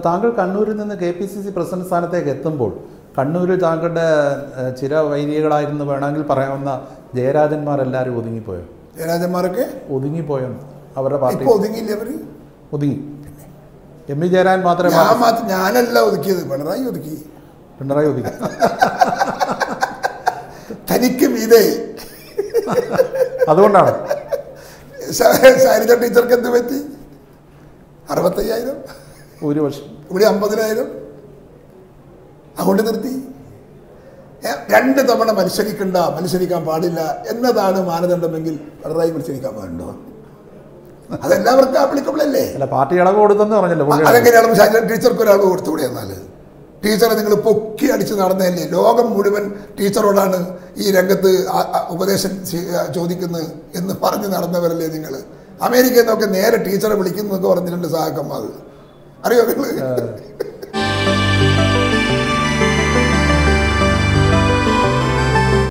Tangal Kannur in the KPCC President Sanate Getambul, Kannur Tanka Chira Vaira in the Vernangal Parayana, Jayarajan Maralari Udinipoyo. Jayarajan Marke? Udinipoyo. Our party. Udini every? Udini. Emijara and Matra Mamat Yana love the kid, Panarayuki. Panarayuki. Tanikim Ide. Adona. Silent teacher can do it. Arvatayam? William Padre? A hundred tea? Render the one of Manisarikanda, Manisarika Padilla, another Adam, another Bengal, arrival Sirika Mando. I never applicable. A party I go to the North. I get a silent teacher could have over 2 days. Teacher, I think the Puki addition are the Logam Mudiman, teacher Rodan, he rendered the operation Jodik in the party in another living. American, okay, teacher of Likin, the government in the Sakamal. Are you